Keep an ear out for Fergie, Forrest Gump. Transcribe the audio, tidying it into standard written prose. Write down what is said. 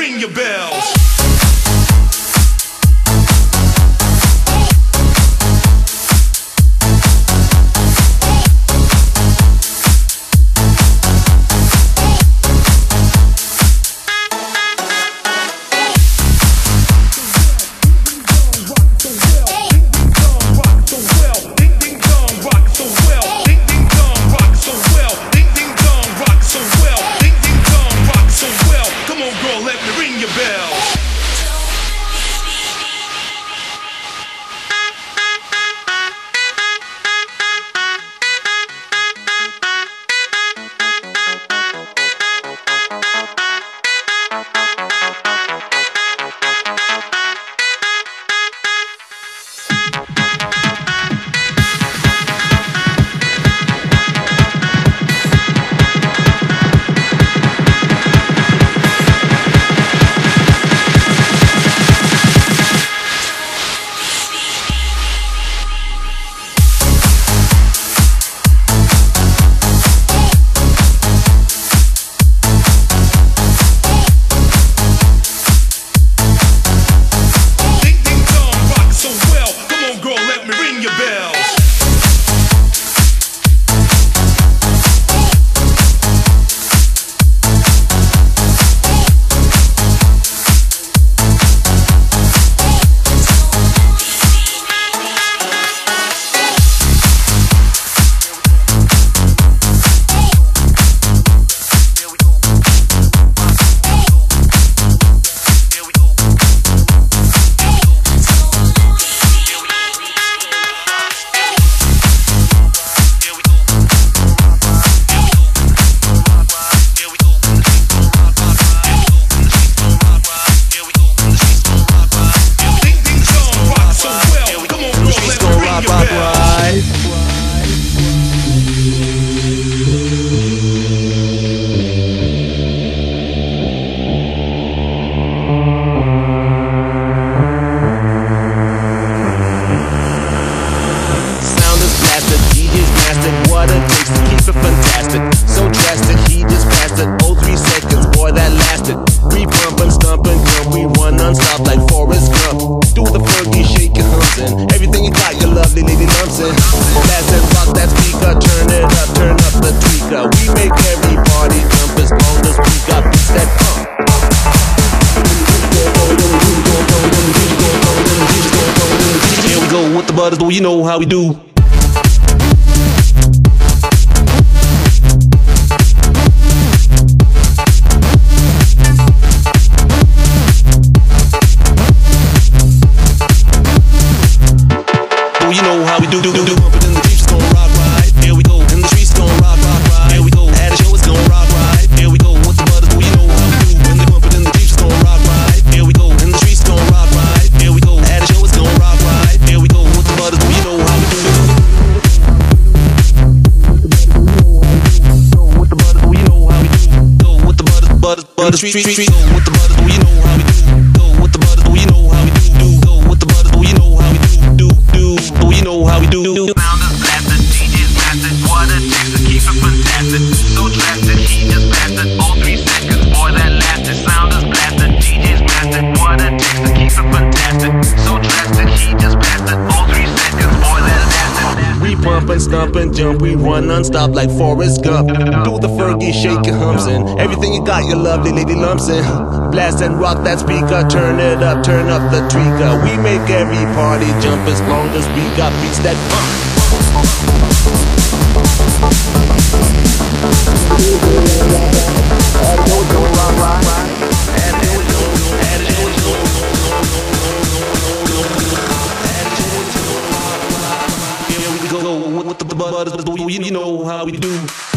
ring your bells. You know how we do. Street. Go with the butter, you know how we do. Go with the butter, you know how we do. Go with the butter, you know how we do. Do you know how we do? Sound is blasted, DJ's blasted. What a text to keep it fantastic. So drastic, he just blasted. All 3 seconds, boy, that lasted. Sound is blasted, DJ's blasted. What a text to keep it fantastic. So drastic, he just blasted. All 3 seconds, boy, that lasted. We bump and stomp and jump, we run nonstop like Forrest Gump. Do the Fergie shake and humps and everything you got, your lovely lady lumps in. Blast and rock that speaker, turn it up, turn up the tweaker. We make every party jump as long as we got beats that pump. Go with the butters, you know how we do.